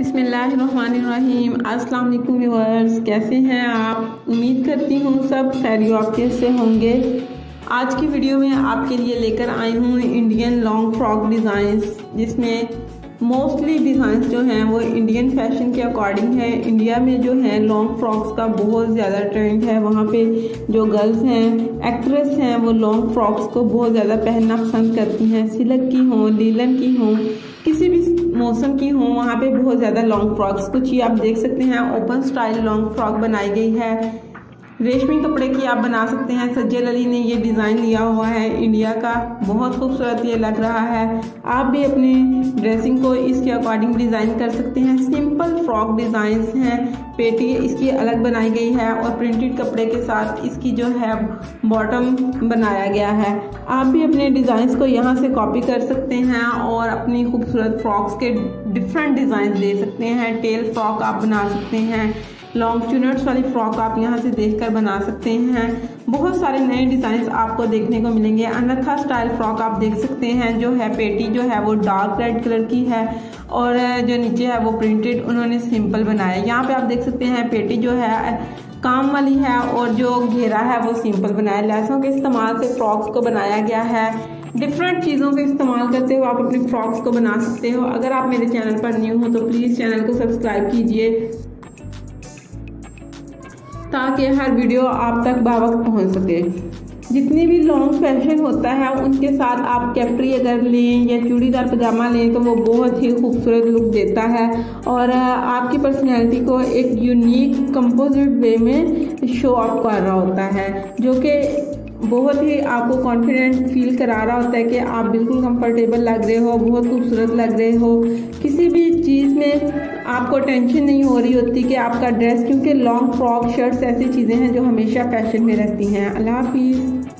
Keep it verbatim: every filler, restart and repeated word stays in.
बिस्मिल्लाहिर्रहमानिर्रहीम। अस्सलाम वालेकुम व्यूअर्स, कैसे हैं आप? उम्मीद करती हूँ सब खैरियत से होंगे। आज की वीडियो में आपके लिए लेकर आई हूँ इंडियन लॉन्ग फ्रॉक डिज़ाइंस, जिसमें मोस्टली डिज़ाइंस जो हैं वो इंडियन फैशन के अकॉर्डिंग है। इंडिया में जो है लॉन्ग फ्रॉक्स का बहुत ज़्यादा ट्रेंड है। वहाँ पे जो गर्ल्स हैं, एक्ट्रेस हैं, वो लॉन्ग फ्रॉक्स को बहुत ज़्यादा पहनना पसंद करती हैं। सिल्क की हों, लीलन की हों, किसी भी मौसम की हों, वहाँ पे बहुत ज़्यादा लॉन्ग फ्रॉक्स। कुछ ही आप देख सकते हैं, ओपन स्टाइल लॉन्ग फ्रॉक बनाई गई है। रेशमी कपड़े की आप बना सकते हैं। सज्जल अली ने ये डिज़ाइन लिया हुआ है इंडिया का, बहुत खूबसूरत ये लग रहा है। आप भी अपने ड्रेसिंग को इसके अकॉर्डिंग डिज़ाइन कर सकते हैं। सिंपल फ्रॉक डिज़ाइंस हैं, पेटी इसकी अलग बनाई गई है और प्रिंटेड कपड़े के साथ इसकी जो है बॉटम बनाया गया है। आप भी अपने डिज़ाइंस को यहाँ से कॉपी कर सकते हैं और अपनी खूबसूरत फ्रॉक्स के डिफरेंट डिज़ाइन दे सकते हैं। टेल फ्रॉक आप बना सकते हैं, लॉन्ग चुनट्स वाली फ्रॉक आप यहाँ से देखकर बना सकते हैं। बहुत सारे नए डिज़ाइंस आपको देखने को मिलेंगे। अनथा स्टाइल फ्रॉक आप देख सकते हैं, जो है पेटी जो है वो डार्क रेड कलर की है और जो नीचे है वो प्रिंटेड उन्होंने सिंपल बनाया। यहाँ पे आप देख सकते हैं पेटी जो है काम वाली है और जो घेरा है वो सिंपल बनाया। लहसों के इस्तेमाल से फ्रॉक्स को बनाया गया है। डिफरेंट चीज़ों का इस्तेमाल करते हुए आप अपने फ्रॉक्स को बना सकते हो। अगर आप मेरे चैनल पर न्यू हो तो प्लीज़ चैनल को सब्सक्राइब कीजिए ताकि हर वीडियो आप तक बावक्त पहुंच सके। जितने भी लॉन्ग फैशन होता है उनके साथ आप कैप्री अगर लें या चूड़ीदार पजामा लें तो वो बहुत ही खूबसूरत लुक देता है और आपकी पर्सनैलिटी को एक यूनिक कंपोजिट वे में शो ऑफ कर रहा होता है, जो कि बहुत ही आपको कॉन्फिडेंट फील करा रहा होता है कि आप बिल्कुल कंफर्टेबल लग रहे हो, बहुत खूबसूरत लग रहे हो। किसी भी चीज़ में आपको टेंशन नहीं हो रही होती कि आपका ड्रेस, क्योंकि लॉन्ग फ्रॉक, शर्ट्स ऐसी चीज़ें हैं जो हमेशा फैशन में रहती हैं। अल्लाह हाफिज़।